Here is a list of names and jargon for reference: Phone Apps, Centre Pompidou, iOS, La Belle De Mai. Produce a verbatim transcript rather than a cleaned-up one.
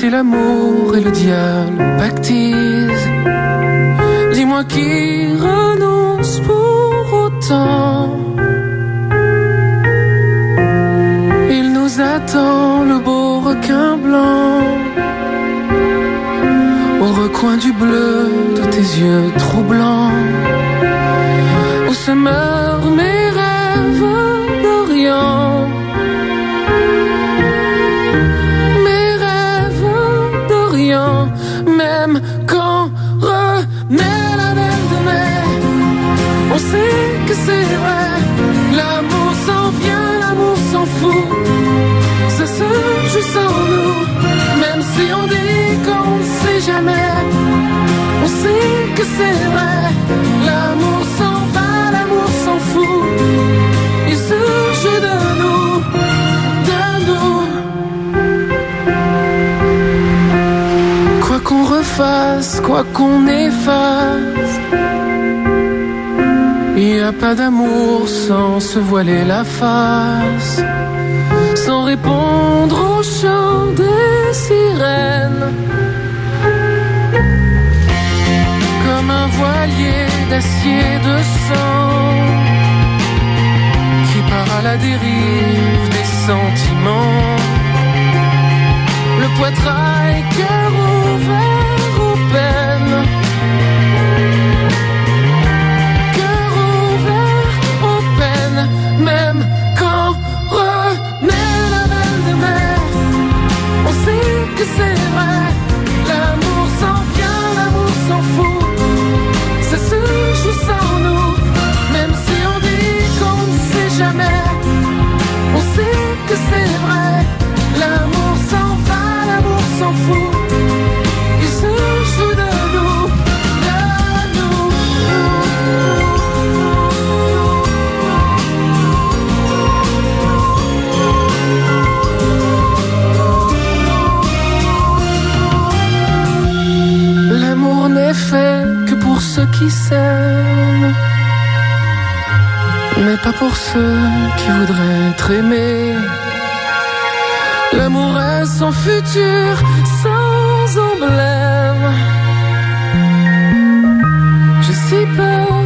si l'amour et le diable pactisent? Dis-moi qui renonce pour autant. Il nous attend, le beau requin blanc, au recoin du bleu de tes yeux troublants, où se meurent mes rêves d'Orient. Mes rêves d'Orient, même quand renaît la belle de mai, on sait que c'est vrai. L'amour s'en vient, l'amour s'en fout, ça se joue sans nous. Même si on dit qu'on ne sait jamais, on sait que c'est vrai. L'amour s'en va, l'amour s'en fout, il se joue de nous, de nous. Quoi qu'on refasse, quoi qu'on efface, y a pas d'amour sans se voiler la face, sans répondre au chant des sirènes, comme un voilier d'acier de sang qui part à la dérive des sentiments. Le poitrail, cœur ouvert aux peines, même quand renaît la belle de mai, on sait que c'est vrai. L'amour s'en vient, l'amour s'en fout, ça se joue sans nous. Même si on dit qu'on ne sait jamais, on sait que c'est vrai. L'amour s'en va, l'amour s'en fout, il se joue de nous. L'amour n'est fait que pour ceux qui s'aiment, mais pas pour ceux qui voudraient être aimés. L'amour est sans futur, sans emblème. J'ai si peur